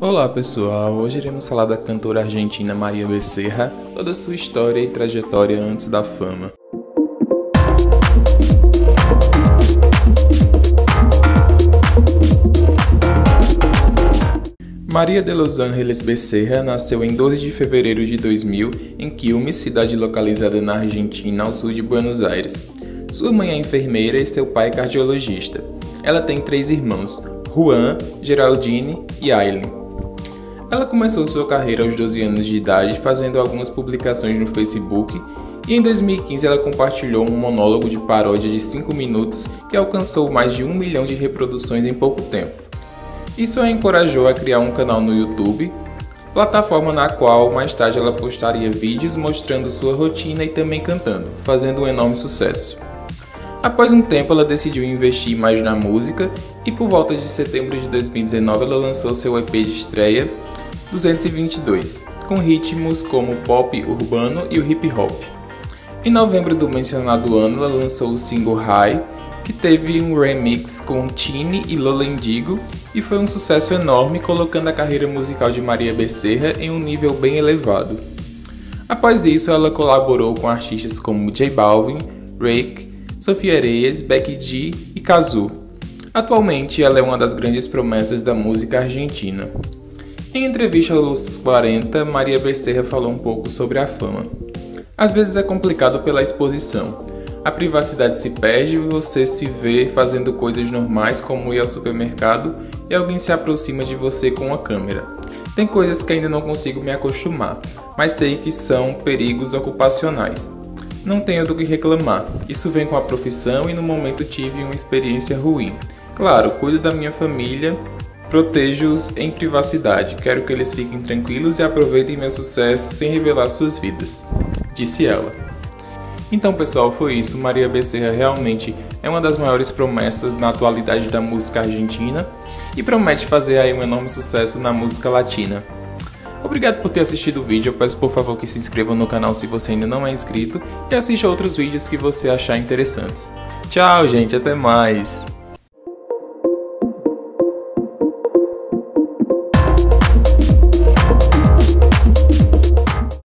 Olá pessoal, hoje iremos falar da cantora argentina Maria Becerra, toda a sua história e trajetória antes da fama. Maria de Los Angeles Becerra nasceu em 12 de fevereiro de 2000 em Quilmes, cidade localizada na Argentina, ao sul de Buenos Aires. Sua mãe é enfermeira e seu pai é cardiologista. Ela tem três irmãos, Juan, Geraldine e Aileen. Ela começou sua carreira aos 12 anos de idade fazendo algumas publicações no Facebook e em 2015 ela compartilhou um monólogo de paródia de 5 minutos que alcançou mais de 1 milhão de reproduções em pouco tempo. Isso a encorajou a criar um canal no YouTube, plataforma na qual mais tarde ela postaria vídeos mostrando sua rotina e também cantando, fazendo um enorme sucesso. Após um tempo ela decidiu investir mais na música e por volta de setembro de 2019 ela lançou seu EP de estreia 222, com ritmos como pop urbano e o hip hop. Em novembro do mencionado ano ela lançou o single High, que teve um remix com Tini e Lola Indigo e foi um sucesso enorme, colocando a carreira musical de Maria Becerra em um nível bem elevado. Após isso, ela colaborou com artistas como J Balvin, Rake, Sofia Reyes, Becky G e Cazzu. Atualmente, ela é uma das grandes promessas da música argentina. Em entrevista ao Lossos 40, Maria Becerra falou um pouco sobre a fama. Às vezes é complicado pela exposição. A privacidade se perde e você se vê fazendo coisas normais como ir ao supermercado e alguém se aproxima de você com a câmera. Tem coisas que ainda não consigo me acostumar, mas sei que são perigos ocupacionais. Não tenho do que reclamar, isso vem com a profissão e no momento tive uma experiência ruim. Claro, cuido da minha família, protejo-os em privacidade, quero que eles fiquem tranquilos e aproveitem meu sucesso sem revelar suas vidas, disse ela. Então pessoal, foi isso, Maria Becerra realmente é uma das maiores promessas na atualidade da música argentina e promete fazer aí um enorme sucesso na música latina. Obrigado por ter assistido o vídeo, eu peço por favor que se inscrevam no canal se você ainda não é inscrito e assista outros vídeos que você achar interessantes. Tchau gente, até mais!